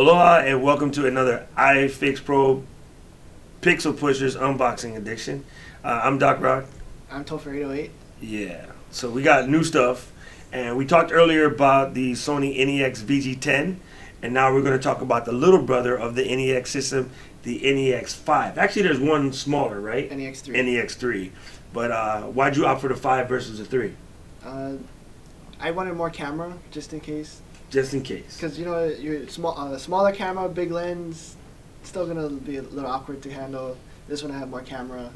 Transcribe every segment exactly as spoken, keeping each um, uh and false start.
Aloha and welcome to another iFixPro Pixel Pushers unboxing edition. Uh, I'm Doc Rock. I'm Topher eight oh eight. Yeah. So we got new stuff, and we talked earlier about the Sony N E X V G ten, and now we're going to talk about the little brother of the N E X system, the N E X five. Actually, there's one smaller, right? N E X three. N E X three. But uh, why'd you opt for the five versus the three? Uh, I wanted more camera, just in case. Just in case. Because, you know, your small, uh, smaller camera, big lens, still going to be a little awkward to handle. This one I have more camera.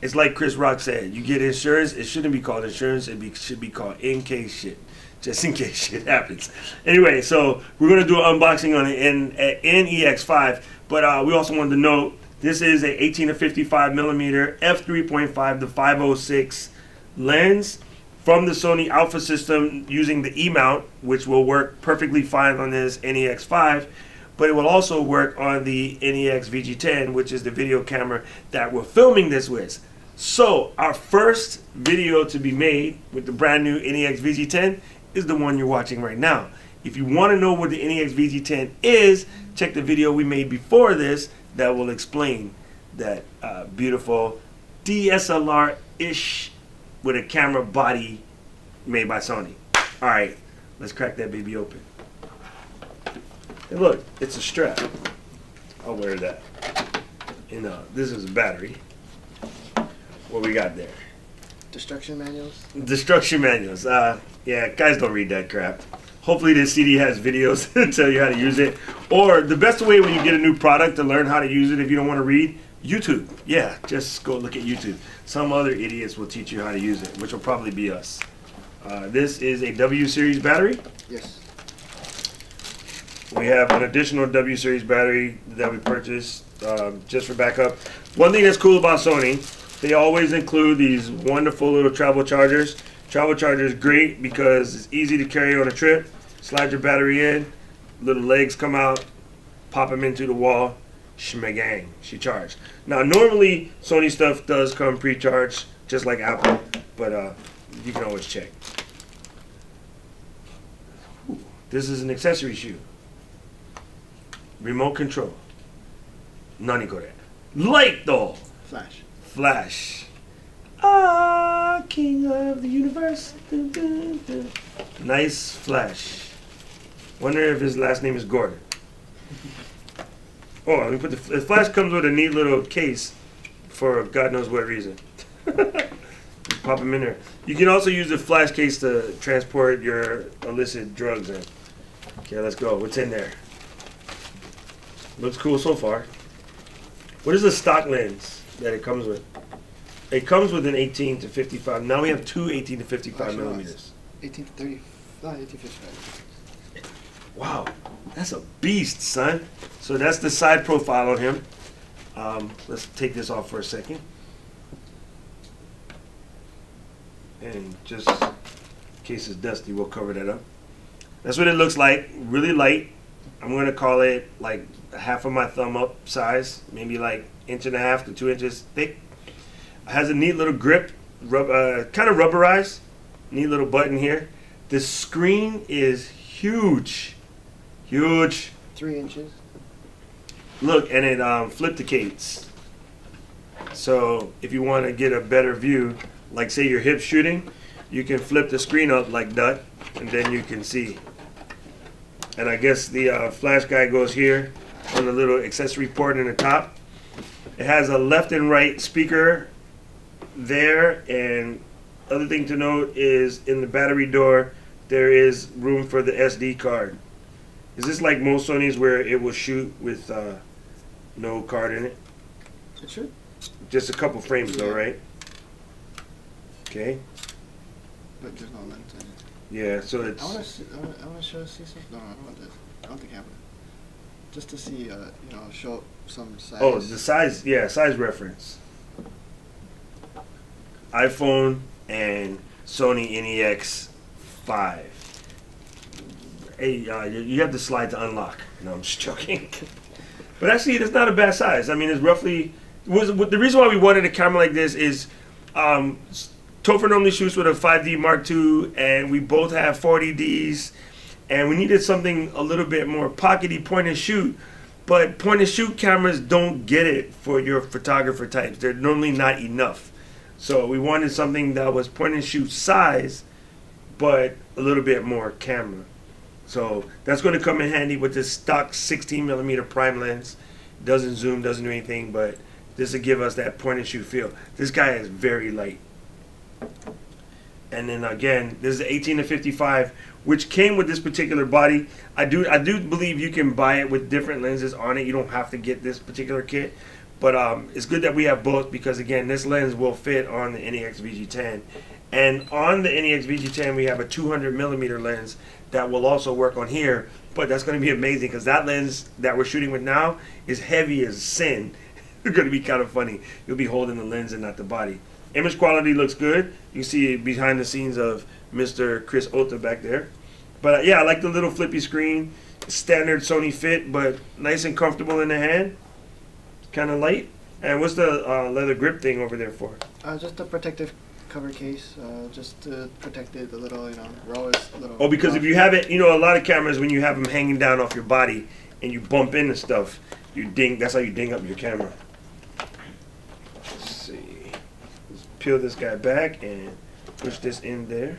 It's like Chris Rock said, you get insurance, it shouldn't be called insurance, it be, should be called in case shit. Just in case shit happens. Anyway, so we're going to do an unboxing on the N E X five, but uh, we also wanted to note this is a eighteen to fifty-five millimeter f three point five to five oh six lens from the Sony Alpha system using the E mount, which will work perfectly fine on this N E X five, but it will also work on the N E X V G ten, which is the video camera that we're filming this with. So our first video to be made with the brand new N E X V G ten is the one you're watching right now. If you want to know what the N E X V G ten is, check the video we made before this that will explain that uh, beautiful D S L R-ish with a camera body made by Sony. All right, let's crack that baby open. And look, it's a strap. I'll wear that. And uh, this is a battery. What we got there? Destruction manuals. Destruction manuals. Uh, yeah, guys don't read that crap. Hopefully this C D has videos to tell you how to use it. Or the best way when you get a new product to learn how to use it if you don't want to read, YouTube. Yeah, just go look at YouTube. Some other idiots will teach you how to use it, which will probably be us. Uh, this is a W series battery. Yes. We have an additional W series battery that we purchased uh, just for backup. One thing that's cool about Sony, they always include these wonderful little travel chargers. Travel charger is great because it's easy to carry on a trip. Slide your battery in, little legs come out, pop them into the wall, shmagang, she charged. Now normally Sony stuff does come pre-charged, just like Apple, but uh, you can always check. Ooh, this is an accessory shoe. Remote control. Nani kore. Light though. Flash. Flash. Ah, king of the universe. Dun, dun, dun. Nice flash. Wonder if his last name is Gordon. Oh, let me put the, the flash comes with a neat little case for God knows what reason. Pop them in there. You can also use the flash case to transport your illicit drugs in. Okay, let's go. What's in there? Looks cool so far. What is the stock lens that it comes with? It comes with an eighteen to fifty-five. Now we have two eighteen to fifty-five oh, millimeters. eighteen to thirty. Not eighteen to fifty-five. Wow, that's a beast, son. So that's the side profile on him. Um, let's take this off for a second. And just in case it's dusty, we'll cover that up. That's what it looks like. Really light. I'm going to call it like half of my thumb up size, maybe like inch and a half to two inches thick. It has a neat little grip, rub, uh, kind of rubberized, neat little button here. The screen is huge, huge. Three inches. Look, and it um, flip decates. So if you want to get a better view, like say you're hip shooting, you can flip the screen up like that, and then you can see. And I guess the uh, flash guy goes here on the little accessory port in the top. It has a left and right speaker there. And other thing to note is in the battery door, there is room for the S D card. Is this like most Sonys where it will shoot with uh, no card in it? It should. Just a couple frames though, right? Okay. But there's no lens in it. Yeah, so it's... I want to I want to show see something. No, I don't want this. I want the camera. Just to see, uh, you know, show some size. Oh, the size, yeah, size reference. iPhone and Sony N E X five. Hey, uh, you have the slide to unlock. No, I'm just joking. But actually, it's not a bad size. I mean, it's roughly... Was, the reason why we wanted a camera like this is... Um, Topher normally shoots with a five D Mark two, and we both have forty Ds, and we needed something a little bit more pockety point and shoot, but point and shoot cameras don't get it for your photographer types. They're normally not enough. So we wanted something that was point and shoot size, but a little bit more camera. So that's going to come in handy with this stock sixteen millimeter prime lens. Doesn't zoom, doesn't do anything, but this will give us that point and shoot feel. This guy is very light. And then again, this is eighteen to fifty-five, which came with this particular body. I do, I do believe you can buy it with different lenses on it. You don't have to get this particular kit, but um, it's good that we have both because again, this lens will fit on the N E X V G ten, and on the N E X V G ten we have a two hundred millimeter lens that will also work on here. But that's going to be amazing because that lens that we're shooting with now is heavy as sin. It's going to be kind of funny. You'll be holding the lens and not the body. Image quality looks good. You can see behind the scenes of Mister Chris Ota back there. But uh, yeah, I like the little flippy screen. Standard Sony fit, but nice and comfortable in the hand. Kind of light. And what's the uh, leather grip thing over there for? Uh, just a protective cover case, uh, just to protect it a little, you know, rawest little. Oh, because rough. If you have it, you know, a lot of cameras when you have them hanging down off your body and you bump into stuff, you ding. That's how you ding up your camera. Peel this guy back and push this in there.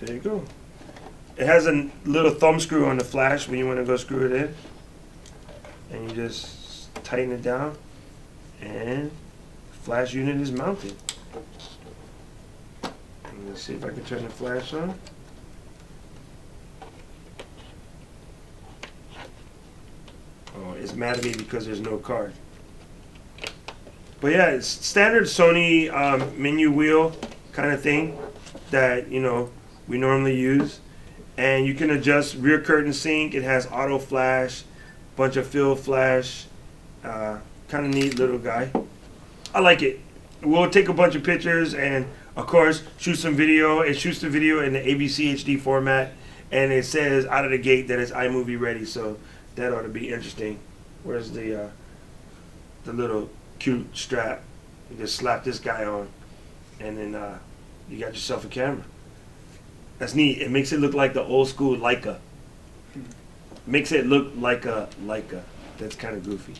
There you go. It has a little thumb screw on the flash when you want to go screw it in. And you just tighten it down and the flash unit is mounted. Let's see if I can turn the flash on. It's mad at me because there's no card. But yeah, it's standard Sony um, menu wheel kind of thing that, you know, we normally use. And you can adjust rear curtain sync. It has auto flash, bunch of field flash. Uh, kind of neat little guy. I like it. We'll take a bunch of pictures and, of course, shoot some video. It shoots the video in the A V C H D format. And it says out of the gate that it's iMovie ready. So that ought to be interesting. Where's the uh, the little cute strap? You just slap this guy on, and then uh, you got yourself a camera. That's neat. It makes it look like the old school Leica. Makes it look like a Leica. That's kind of goofy.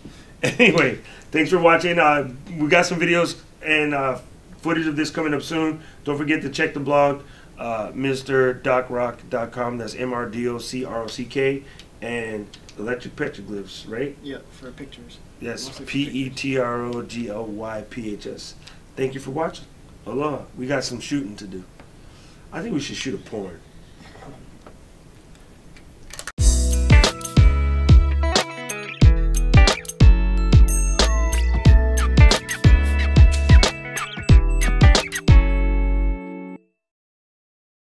Anyway, thanks for watching. Uh, we got some videos and uh, footage of this coming up soon. Don't forget to check the blog, uh, Mister Doc Rock dot com. That's M R D O C R O C K. And Electric Petroglyphs, right? Yeah, for pictures. Yes, P E T R O G L Y P H S. Thank you for watching. Aloha. We got some shooting to do. I think we should shoot a porn.